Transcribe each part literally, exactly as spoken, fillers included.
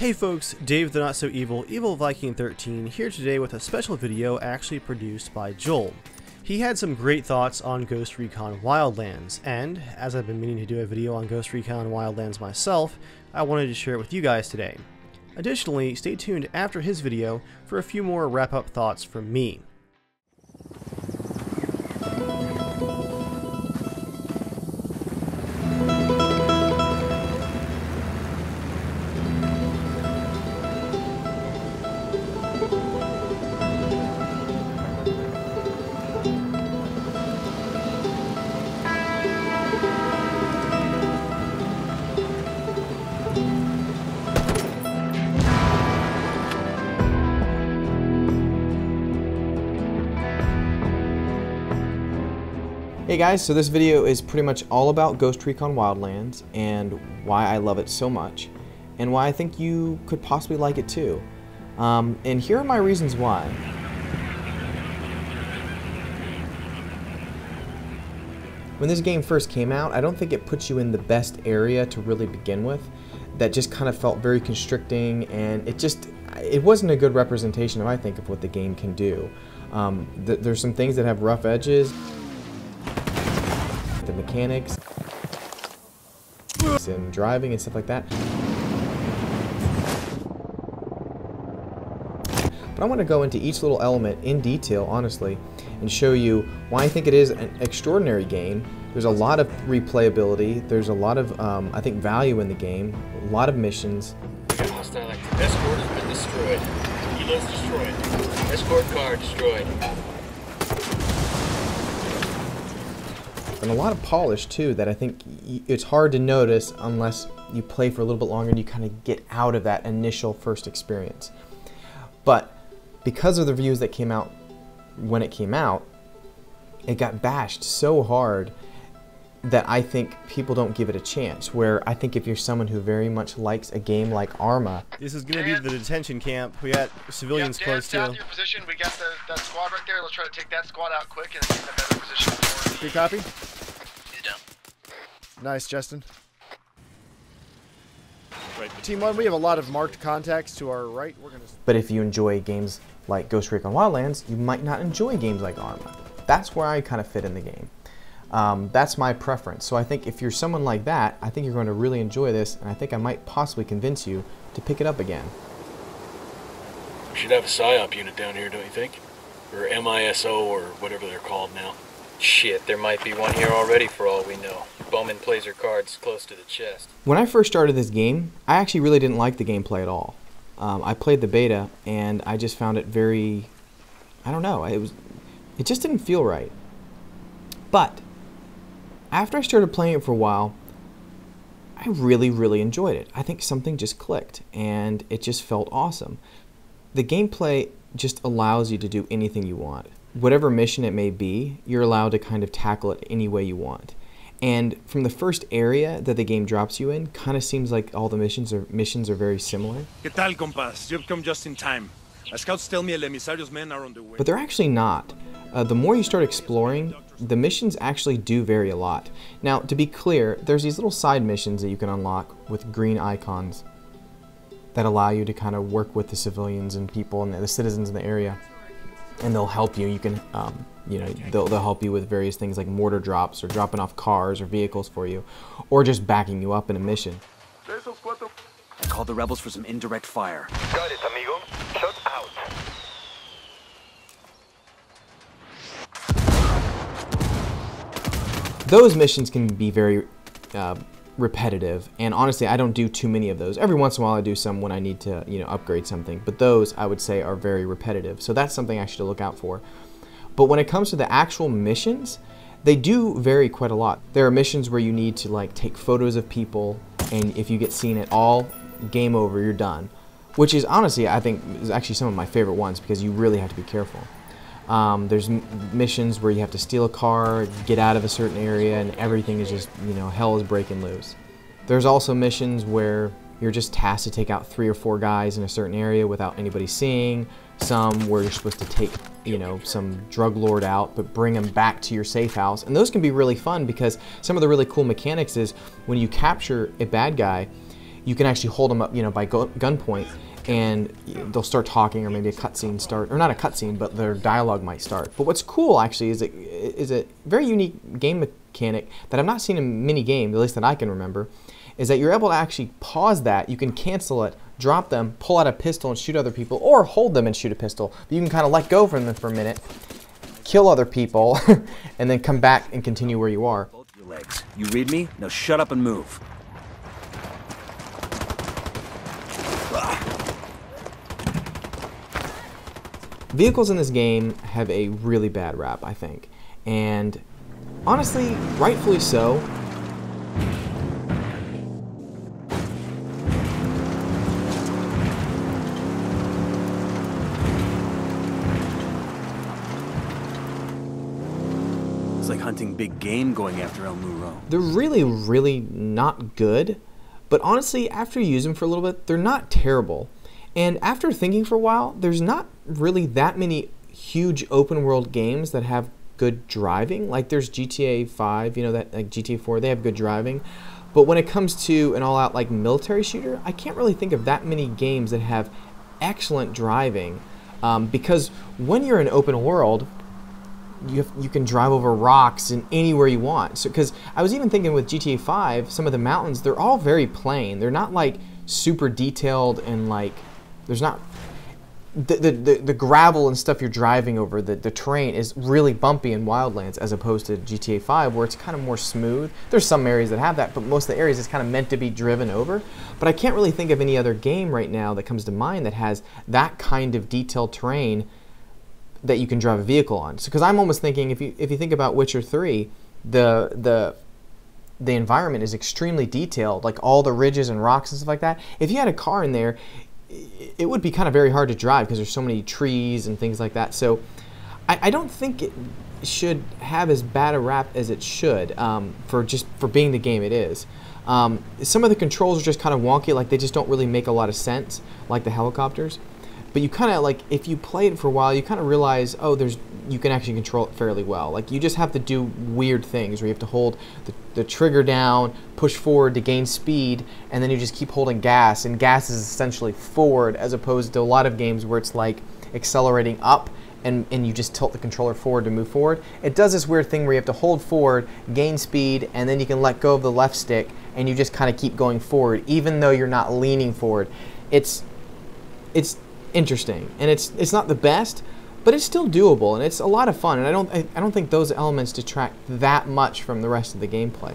Hey folks, Dave the Not So Evil, Evil Viking thirteen here today with a special video actually produced by Joel. He had some great thoughts on Ghost Recon Wildlands, and as I've been meaning to do a video on Ghost Recon Wildlands myself, I wanted to share it with you guys today. Additionally, stay tuned after his video for a few more wrap-up thoughts from me. Hey guys, so this video is pretty much all about Ghost Recon Wildlands and why I love it so much and why I think you could possibly like it too. Um, and here are my reasons why. When this game first came out, I don't think it put you in the best area to really begin with. That just kind of felt very constricting, and it just it wasn't a good representation, I think, of what the game can do. Um, th there's some things that have rough edges. The mechanics and driving and stuff like that. But I want to go into each little element in detail, honestly, and show you why I think it is an extraordinary game. There's a lot of replayability, there's a lot of, um, I think, value in the game, a lot of missions. Hostile activity. Escort has been destroyed. Helos destroyed. Escort car destroyed. And a lot of polish too that I think it's hard to notice unless you play for a little bit longer and you kind of get out of that initial first experience. But because of the reviews that came out when it came out, it got bashed so hard that I think people don't give it a chance, where I think if you're someone who very much likes a game like Arma. This is gonna be the detention camp. We got civilians yep, close to. Your position. We got the, that squad right there. Let's try to take that squad out quick and get in a better position for the... Good copy? He's down. Nice, Justin. Right, Team one, we have a lot of marked contacts to our right. We're gonna... But if you enjoy games like Ghost Recon Wildlands, you might not enjoy games like Arma. That's where I kind of fit in the game. Um, that's my preference. So I think if you're someone like that, I think you're going to really enjoy this, and I think I might possibly convince you to pick it up again. We should have a PSYOP unit down here, don't you think? Or MISO or whatever they're called now. Shit, there might be one here already for all we know. Bowman plays her cards close to the chest. When I first started this game, I actually really didn't like the gameplay at all. Um, I played the beta, and I just found it very... I don't know, it was... It just didn't feel right. But... after I started playing it for a while, I really, really enjoyed it. I think something just clicked, and it just felt awesome. The gameplay just allows you to do anything you want. Whatever mission it may be, you're allowed to kind of tackle it any way you want. And from the first area that the game drops you in, kind of seems like all the missions are, missions are very similar. ¿Qué tal, compas? You've come just in time. Scouts tell me El Emisario's men are on the way. But they're actually not. Uh, the more you start exploring, the missions actually do vary a lot. Now, to be clear, there's these little side missions that you can unlock with green icons that allow you to kind of work with the civilians and people and the citizens in the area, and they'll help you. You can, um, you know, they'll, they'll help you with various things like mortar drops or dropping off cars or vehicles for you, or just backing you up in a mission. I called the rebels for some indirect fire. Got it, amigo. Shut out. Those missions can be very uh, repetitive, and honestly, I don't do too many of those. Every once in a while, I do some when I need to, you know, upgrade something, but those, I would say, are very repetitive, so that's something I should look out for. But when it comes to the actual missions, they do vary quite a lot. There are missions where you need to, like, take photos of people, and if you get seen at all, game over, you're done. Which is, honestly, I think, is actually some of my favorite ones, because you really have to be careful. Um, there's m missions where you have to steal a car, get out of a certain area, and everything is just, you know, hell is breaking loose. There's also missions where you're just tasked to take out three or four guys in a certain area without anybody seeing. Some where you're supposed to take, you know, some drug lord out, but bring them back to your safe house. And those can be really fun because some of the really cool mechanics is when you capture a bad guy, you can actually hold them up, you know, by go gunpoint, and they'll start talking, or maybe a cutscene start, or not a cutscene, but their dialogue might start. But what's cool actually is it is a very unique game mechanic that I've not seen in many games, at least that I can remember, is that you're able to actually pause that. You can cancel it, drop them, pull out a pistol and shoot other people, or hold them and shoot a pistol. But you can kind of let go from them for a minute, kill other people, and then come back and continue where you are. Both your legs. You read me? Now shut up and move. Vehicles in this game have a really bad rap, I think, and honestly, rightfully so. It's like hunting big game going after El Muro. They're really, really not good, but honestly, after you use them for a little bit, they're not terrible. And after thinking for a while, there's not really that many huge open world games that have good driving. Like there's G T A five, you know, that like G T A four, they have good driving. But when it comes to an all-out like military shooter, I can't really think of that many games that have excellent driving. Um, because when you're in open world, you have, you can drive over rocks and anywhere you want. So, because I was even thinking with G T A five, some of the mountains, they're all very plain. They're not like super detailed and like. There's not, the, the, the gravel and stuff you're driving over, the, the terrain is really bumpy in Wildlands as opposed to G T A five where it's kind of more smooth. There's some areas that have that, but most of the areas it's kind of meant to be driven over. But I can't really think of any other game right now that comes to mind that has that kind of detailed terrain that you can drive a vehicle on. So, because I'm almost thinking, if you, if you think about Witcher three, the, the, the environment is extremely detailed, like all the ridges and rocks and stuff like that. If you had a car in there, it would be kind of very hard to drive because there's so many trees and things like that. So I, I don't think it should have as bad a rap as it should um, for just for being the game it is. Um, some of the controls are just kind of wonky, like they just don't really make a lot of sense, like the helicopters. But you kind of like, if you play it for a while, you kind of realize, oh, there's you can actually control it fairly well. Like you just have to do weird things where you have to hold the, the trigger down, push forward to gain speed, and then you just keep holding gas, and gas is essentially forward as opposed to a lot of games where it's like accelerating up and, and you just tilt the controller forward to move forward. It does this weird thing where you have to hold forward, gain speed, and then you can let go of the left stick and you just kind of keep going forward even though you're not leaning forward. It's, it's interesting, and it's it's not the best, but it's still doable and it's a lot of fun, and I don't I, I don't think those elements detract that much from the rest of the gameplay.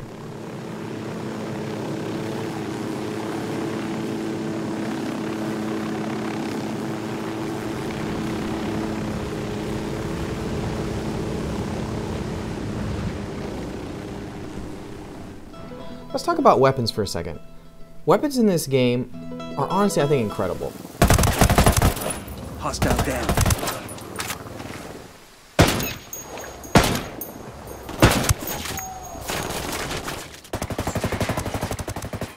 Let's talk about weapons for a second. Weapons in this game are honestly, I think, incredible. Hostile down.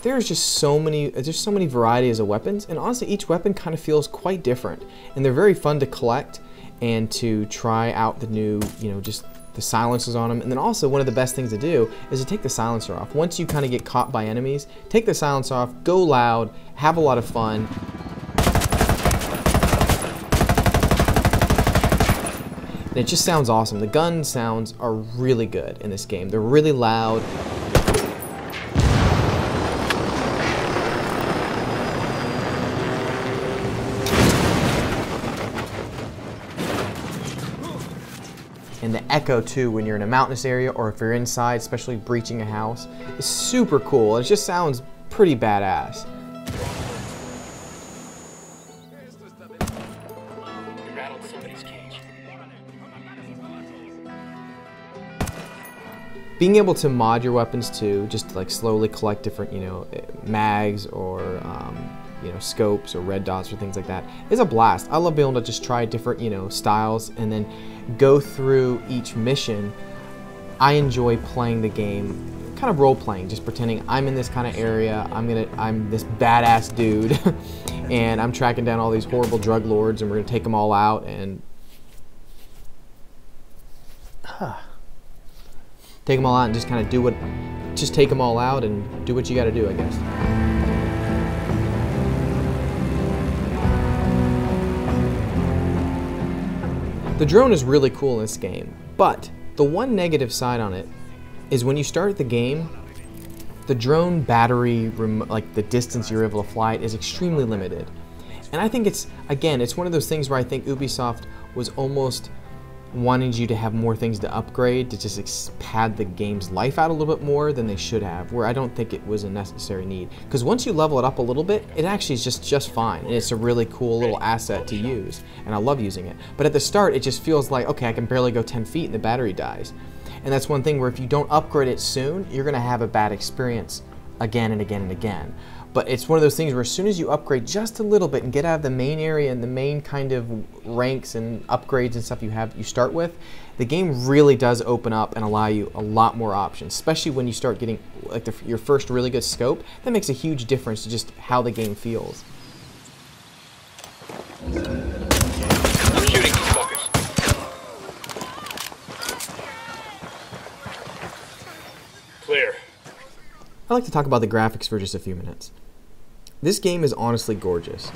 There's just so many, there's so many varieties of weapons, and honestly each weapon kind of feels quite different, and they're very fun to collect and to try out the new, you know, just the silencers on them. And then also one of the best things to do is to take the silencer off. Once you kind of get caught by enemies, take the silencer off, go loud, have a lot of fun. And it just sounds awesome. The gun sounds are really good in this game. They're really loud. And the echo too, when you're in a mountainous area or if you're inside, especially breaching a house, is super cool. It just sounds pretty badass. Being able to mod your weapons too, just to like slowly collect different, you know, mags or um, you know, scopes or red dots or things like that is a blast. I love being able to just try different, you know, styles and then go through each mission. I enjoy playing the game, kind of role playing, just pretending I'm in this kind of area. I'm gonna, I'm this badass dude, and I'm tracking down all these horrible drug lords, and we're gonna take them all out and. Huh. Take them all out and just kind of do what, just take them all out and do what you got to do, I guess. The drone is really cool in this game, but the one negative side on it is when you start the game, the drone battery, like the distance you're able to fly it, is extremely limited. And I think it's, again, it's one of those things where I think Ubisoft was almost wanting you to have more things to upgrade to just pad the game's life out a little bit more than they should have, where I don't think it was a necessary need. Because once you level it up a little bit, it actually is just, just fine, and it's a really cool little asset to use, and I love using it. But at the start, it just feels like, okay, I can barely go ten feet and the battery dies. And that's one thing where if you don't upgrade it soon, you're gonna have a bad experience again and again and again. But it's one of those things where as soon as you upgrade just a little bit and get out of the main area and the main kind of ranks and upgrades and stuff you have, you start with, the game really does open up and allow you a lot more options, especially when you start getting like the, your first really good scope. That makes a huge difference to just how the game feels. I'd like to talk about the graphics for just a few minutes. This game is honestly gorgeous.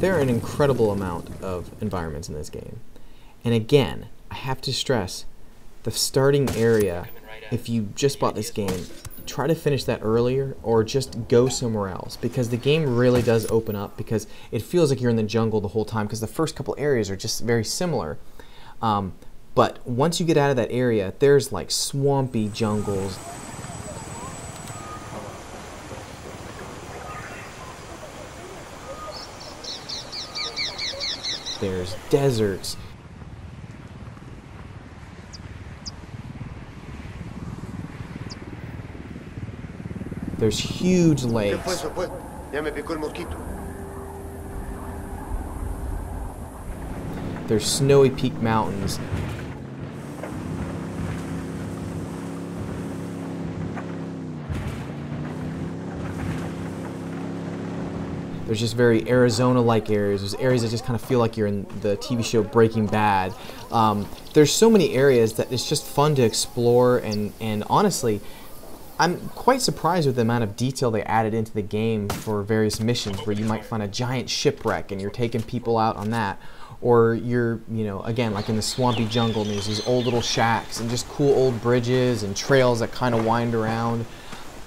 There are an incredible amount of environments in this game. And again, I have to stress the starting area. If you just bought this game, try to finish that earlier or just go somewhere else, because the game really does open up, because it feels like you're in the jungle the whole time, because the first couple areas are just very similar. Um, but once you get out of that area, there's like swampy jungles. There's deserts. There's huge lakes. There's snowy peak mountains. There's just very Arizona-like areas. There's areas that just kind of feel like you're in the T V show Breaking Bad. Um, there's so many areas that it's just fun to explore, and, and honestly, I'm quite surprised with the amount of detail they added into the game for various missions, where you might find a giant shipwreck and you're taking people out on that, or you're, you know, again, like in the swampy jungle, and there's these old little shacks and just cool old bridges and trails that kind of wind around.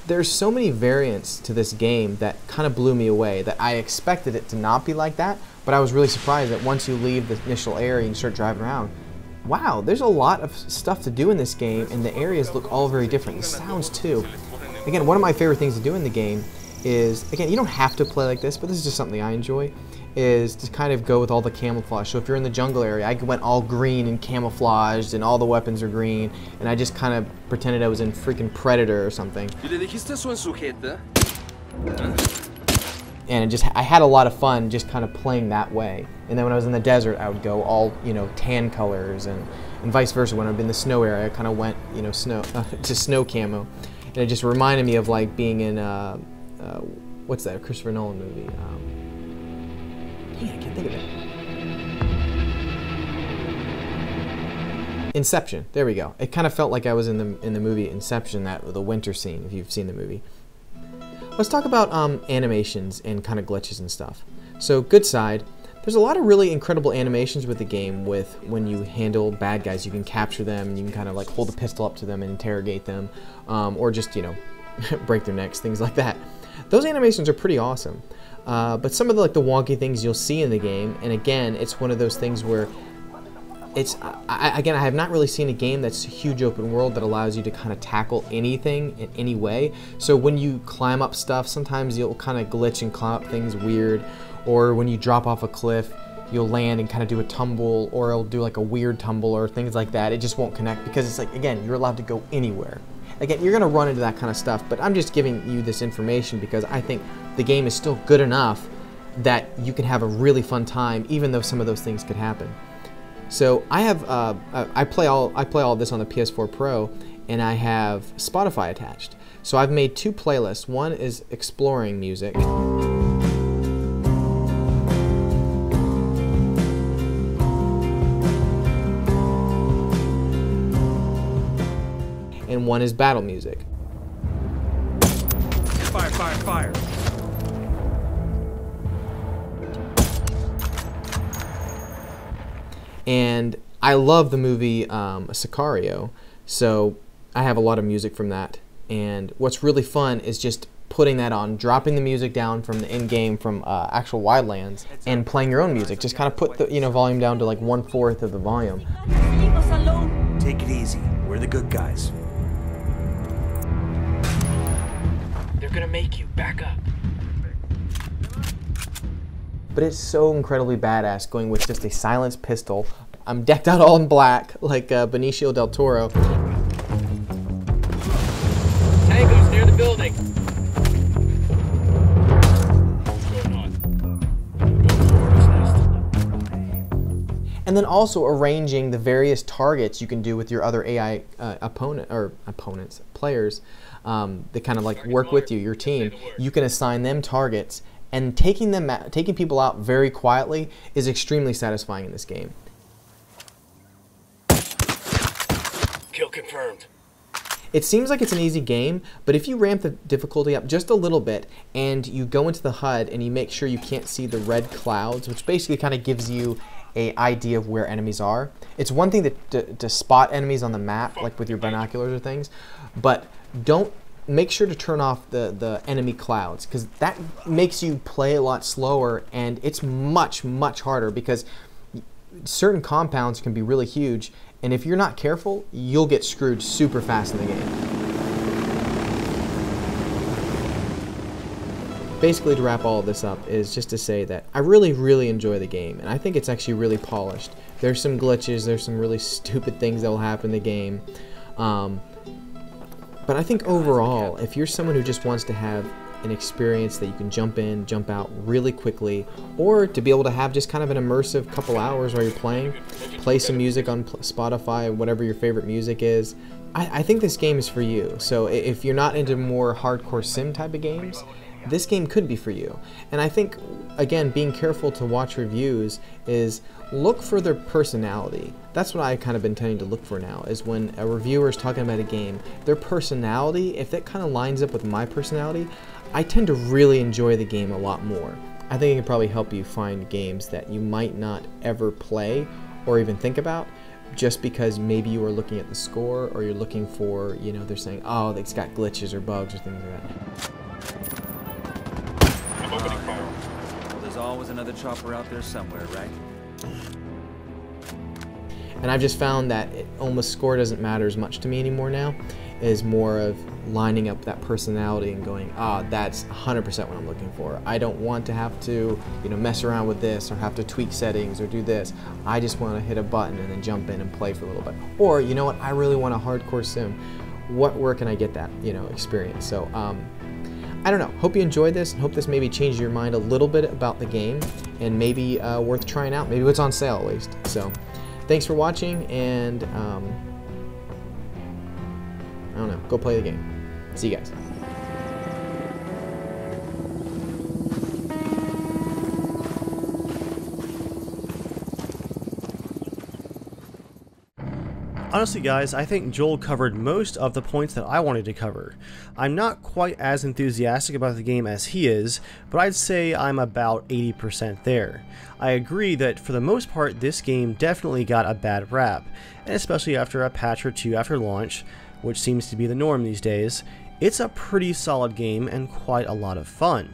There's so many variants to this game that kind of blew me away, that I expected it to not be like that, but I was really surprised that once you leave the initial area and you start driving around, wow, there's a lot of stuff to do in this game, and the areas look all very different. The sounds too. Again, one of my favorite things to do in the game is, again, you don't have to play like this, but this is just something I enjoy, is to kind of go with all the camouflage. So if you're in the jungle area, I went all green and camouflaged, and all the weapons are green, and I just kind of pretended I was in freaking Predator or something. And it just, I had a lot of fun just kind of playing that way. And then when I was in the desert, I would go all, you know, tan colors, and, and vice versa. When I'd been in the snow area, I kind of went, you know, snow uh, to snow camo. And it just reminded me of like being in, uh, uh, what's that, a Christopher Nolan movie? Um, dang, I can't think of it. Inception, there we go. It kind of felt like I was in the, in the movie Inception, that the winter scene, if you've seen the movie. Let's talk about um, animations and kind of glitches and stuff. So, good side, there's a lot of really incredible animations with the game, with when you handle bad guys, you can capture them, and you can kind of like hold a pistol up to them and interrogate them, um, or just, you know, break their necks, things like that. Those animations are pretty awesome, uh, but some of the, like, the wonky things you'll see in the game, and again, it's one of those things where It's, I, again, I have not really seen a game that's a huge open world that allows you to kind of tackle anything in any way. So when you climb up stuff, sometimes you'll kind of glitch and climb up things weird, or when you drop off a cliff, you'll land and kind of do a tumble, or it'll do like a weird tumble or things like that. It just won't connect because it's like, again, you're allowed to go anywhere. Again, you're going to run into that kind of stuff, but I'm just giving you this information because I think the game is still good enough that you can have a really fun time, even though some of those things could happen. So I have uh, I play all I play all this on the P S four Pro, and I have Spotify attached. So I've made two playlists. One is exploring music, and one is battle music. Fire, fire, fire. And I love the movie um, Sicario, so I have a lot of music from that. And what's really fun is just putting that on, dropping the music down from the end game from uh, actual Wildlands, and playing your own music. Just kind of put the you know volume down to like one fourth of the volume. Leave us alone. Take it easy. We're the good guys. They're gonna make you back up. But it's so incredibly badass going with just a silenced pistol. I'm decked out all in black like uh, Benicio del Toro. Tango's near the building. And then also arranging the various targets you can do with your other A I uh, opponent or opponents, players um, that kind of like work with you, your team. You can assign them targets, and taking them, taking people out very quietly is extremely satisfying in this game. Kill confirmed. It seems like it's an easy game, but if you ramp the difficulty up just a little bit and you go into the H U D and you make sure you can't see the red clouds, which basically kind of gives you an idea of where enemies are. It's one thing to, to, to spot enemies on the map, like with your binoculars or things, but don't make sure to turn off the, the enemy clouds, because that makes you play a lot slower, and it's much, much harder because certain compounds can be really huge, and if you're not careful, you'll get screwed super fast in the game. Basically, to wrap all of this up is just to say that I really, really enjoy the game, and I think it's actually really polished. There's some glitches, there's some really stupid things that will happen in the game, um, but I think overall, if you're someone who just wants to have an experience that you can jump in, jump out really quickly, or to be able to have just kind of an immersive couple hours while you're playing, play some music on Spotify, whatever your favorite music is, I, I think this game is for you. So if you're not into more hardcore sim type of games, this game could be for you. And I think, again, being careful to watch reviews is look for their personality. That's what I kind of been tending to look for now, is when a reviewer is talking about a game, their personality, if that kind of lines up with my personality, I tend to really enjoy the game a lot more. I think it can probably help you find games that you might not ever play or even think about, just because maybe you are looking at the score or you're looking for, you know, they're saying, oh, it's got glitches or bugs or things like that. I'm opening fire. Well, there's always another chopper out there somewhere, right? And I've just found that it, almost score doesn't matter as much to me anymore now. Is more of lining up that personality and going, ah, oh, that's one hundred percent what I'm looking for. I don't want to have to, you know, mess around with this or have to tweak settings or do this. I just want to hit a button and then jump in and play for a little bit. Or, you know what, I really want a hardcore sim. What, where can I get that, you know, experience? So, um, I don't know. Hope you enjoyed this, and hope this maybe changed your mind a little bit about the game, and maybe uh, worth trying out. Maybe it's on sale at least. So, thanks for watching, and um, I don't know. Go play the game. See you guys. Honestly guys, I think Joel covered most of the points that I wanted to cover. I'm not quite as enthusiastic about the game as he is, but I'd say I'm about eighty percent there. I agree that for the most part this game definitely got a bad rap, and especially after a patch or two after launch, which seems to be the norm these days, it's a pretty solid game and quite a lot of fun.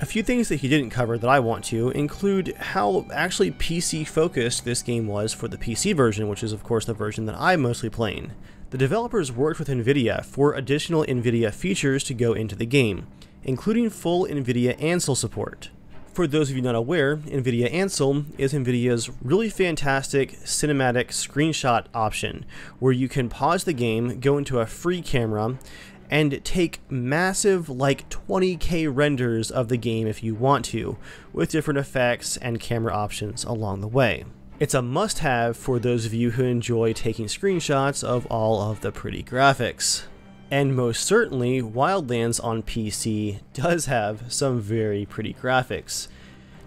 A few things that he didn't cover that I want to include how actually P C focused this game was for the P C version, which is of course the version that I'm mostly playing. The developers worked with Nvidia for additional Nvidia features to go into the game, including full Nvidia Ansel support. For those of you not aware, Nvidia Ansel is Nvidia's really fantastic cinematic screenshot option, where you can pause the game, go into a free camera, and take massive like twenty K renders of the game if you want to, with different effects and camera options along the way. It's a must-have for those of you who enjoy taking screenshots of all of the pretty graphics. And most certainly, Wildlands on P C does have some very pretty graphics.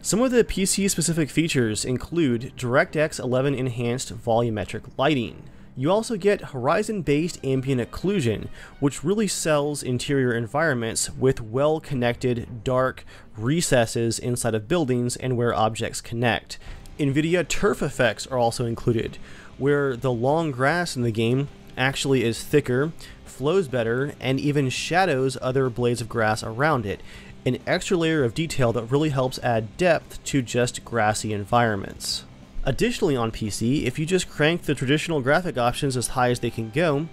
Some of the P C-specific features include DirectX eleven enhanced volumetric lighting, You also get horizon-based ambient occlusion, which really sells interior environments with well-connected, dark recesses inside of buildings and where objects connect. Nvidia turf effects are also included, where the long grass in the game actually is thicker, flows better, and even shadows other blades of grass around it. An extra layer of detail that really helps add depth to just grassy environments. Additionally, on P C, if you just crank the traditional graphic options as high as they can go,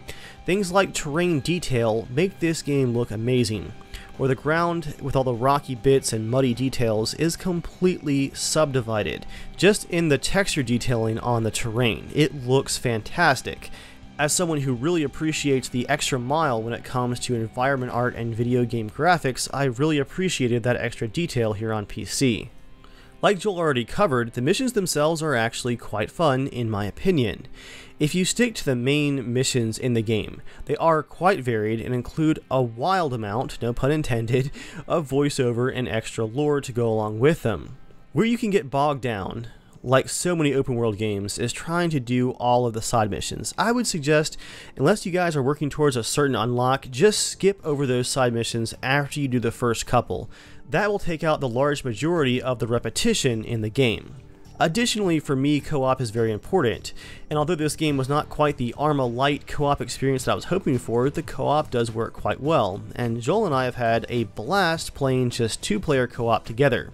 things like terrain detail make this game look amazing, where the ground, with all the rocky bits and muddy details, is completely subdivided, just in the texture detailing on the terrain. It looks fantastic. As someone who really appreciates the extra mile when it comes to environment art and video game graphics, I really appreciated that extra detail here on P C. Like Joel already covered, the missions themselves are actually quite fun, in my opinion. If you stick to the main missions in the game, they are quite varied and include a wild amount, no pun intended, of voiceover and extra lore to go along with them. Where you can get bogged down, like so many open world games, is trying to do all of the side missions. I would suggest, unless you guys are working towards a certain unlock, just skip over those side missions after you do the first couple. That will take out the large majority of the repetition in the game. Additionally, for me, co-op is very important, and although this game was not quite the Arma light co-op experience that I was hoping for, the co-op does work quite well, and Joel and I have had a blast playing just two-player co-op together.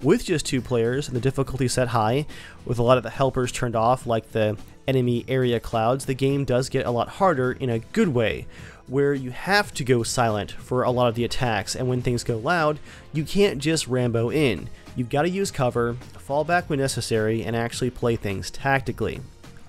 With just two players and the difficulty set high, with a lot of the helpers turned off like the enemy area clouds, the game does get a lot harder in a good way, where you have to go silent for a lot of the attacks, and when things go loud, you can't just Rambo in. You've got to use cover, fall back when necessary, and actually play things tactically.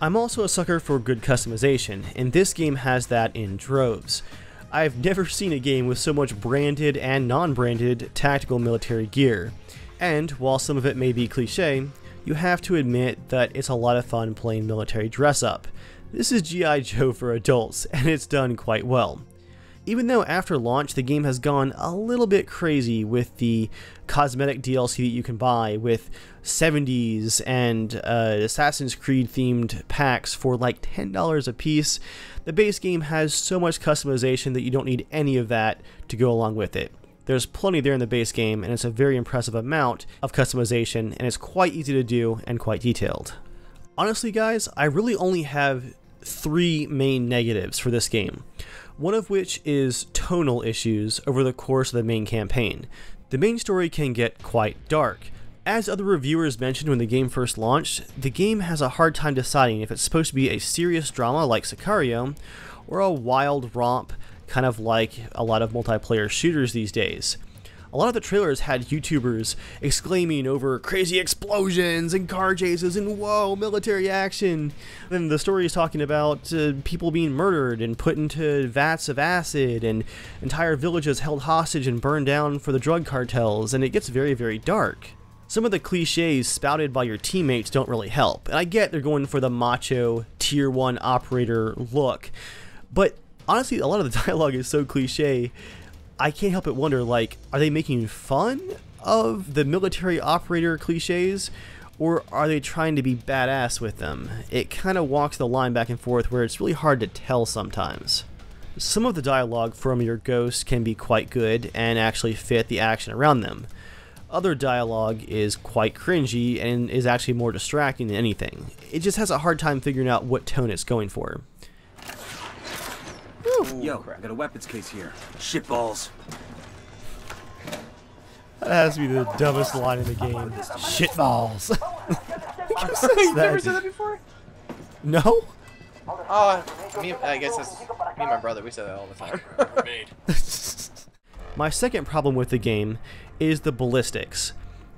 I'm also a sucker for good customization, and this game has that in droves. I've never seen a game with so much branded and non-branded tactical military gear. And, while some of it may be cliche, you have to admit that it's a lot of fun playing military dress-up. This is G I Joe for adults, and it's done quite well. Even though after launch the game has gone a little bit crazy with the cosmetic D L C that you can buy, with seventies and uh, Assassin's Creed themed packs for like ten dollars a piece, the base game has so much customization that you don't need any of that to go along with it. There's plenty there in the base game, and it's a very impressive amount of customization, and it's quite easy to do and quite detailed. Honestly guys, I really only have three main negatives for this game, one of which is tonal issues over the course of the main campaign. The main story can get quite dark. As other reviewers mentioned when the game first launched, the game has a hard time deciding if it's supposed to be a serious drama like Sicario, or a wild romp kind of like a lot of multiplayer shooters these days. A lot of the trailers had YouTubers exclaiming over crazy explosions and car chases and whoa, military action. Then the story is talking about uh, people being murdered and put into vats of acid and entire villages held hostage and burned down for the drug cartels, and it gets very, very dark. Some of the cliches spouted by your teammates don't really help, and I get they're going for the macho tier one operator look, but honestly, a lot of the dialogue is so cliche, I can't help but wonder, like, are they making fun of the military operator cliches, or are they trying to be badass with them? It kind of walks the line back and forth where it's really hard to tell sometimes. Some of the dialogue from your ghosts can be quite good and actually fit the action around them. Other dialogue is quite cringy and is actually more distracting than anything. It just has a hard time figuring out what tone it's going for. Ooh, yo, crap. I got a weapons case here. Shit balls. That has to be the dumbest line in the game. Shit balls. You've never said that before? No? Oh, uh, me, I guess that's me and my brother. We say that all the time. My second problem with the game is the ballistics.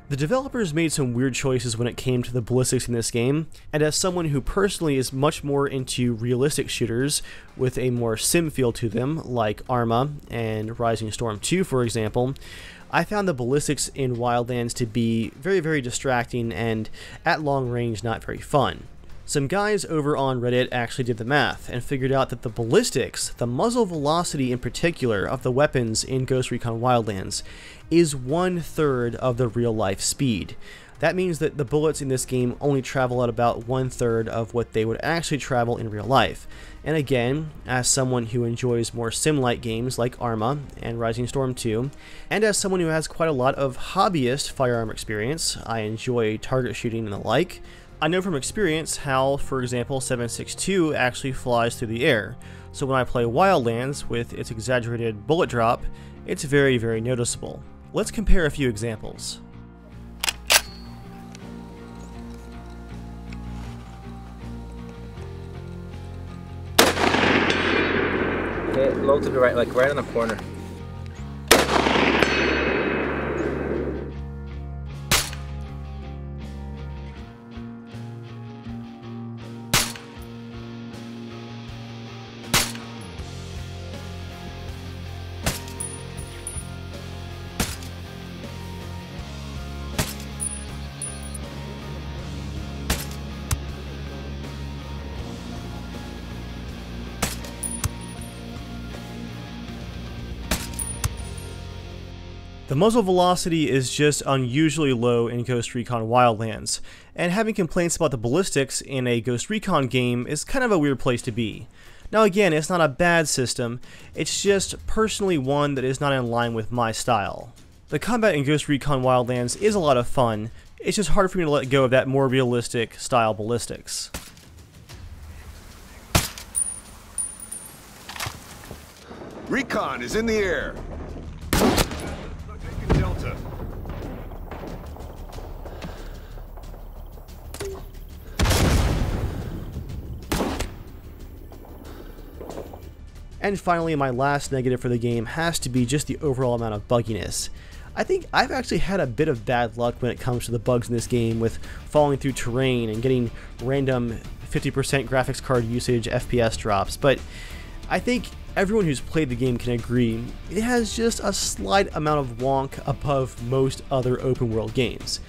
The developers made some weird choices when it came to the ballistics in this game, and as someone who personally is much more into realistic shooters with a more sim feel to them, like Arma and Rising Storm two for example, I found the ballistics in Wildlands to be very, very distracting and at long range not very fun. Some guys over on Reddit actually did the math and figured out that the ballistics, the muzzle velocity in particular of the weapons in Ghost Recon Wildlands, is one third of the real life speed. That means that the bullets in this game only travel at about one third of what they would actually travel in real life. And again, as someone who enjoys more sim-like games like Arma and Rising Storm two, and as someone who has quite a lot of hobbyist firearm experience, I enjoy target shooting and the like, I know from experience how, for example, seven six two actually flies through the air. So when I play Wildlands with its exaggerated bullet drop, it's very, very noticeable. Let's compare a few examples. Okay, low to the right, like right in the corner. The muzzle velocity is just unusually low in Ghost Recon Wildlands, and having complaints about the ballistics in a Ghost Recon game is kind of a weird place to be. Now again, it's not a bad system, it's just personally one that is not in line with my style. The combat in Ghost Recon Wildlands is a lot of fun, it's just hard for me to let go of that more realistic style ballistics. Recon is in the air! Delta. And finally, my last negative for the game has to be just the overall amount of bugginess. I think I've actually had a bit of bad luck when it comes to the bugs in this game, with falling through terrain and getting random fifty percent graphics card usage F P S drops, but I think everyone who's played the game can agree, it has just a slight amount of wonk above most other open world games.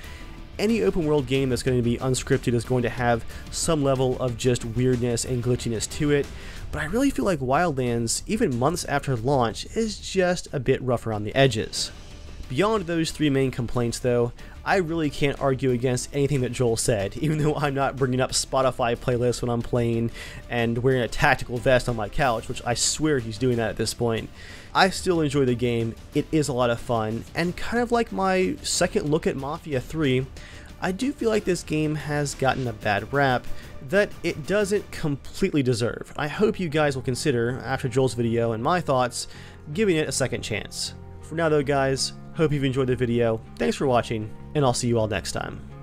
Any open world game that's going to be unscripted is going to have some level of just weirdness and glitchiness to it, but I really feel like Wildlands, even months after launch, is just a bit rougher on the edges. Beyond those three main complaints though, I really can't argue against anything that Joel said, even though I'm not bringing up Spotify playlists when I'm playing and wearing a tactical vest on my couch, which I swear he's doing that at this point. I still enjoy the game, it is a lot of fun, and kind of like my second look at Mafia three, I do feel like this game has gotten a bad rap that it doesn't completely deserve. I hope you guys will consider, after Joel's video and my thoughts, giving it a second chance. For now though guys, hope you've enjoyed the video, thanks for watching, and I'll see you all next time.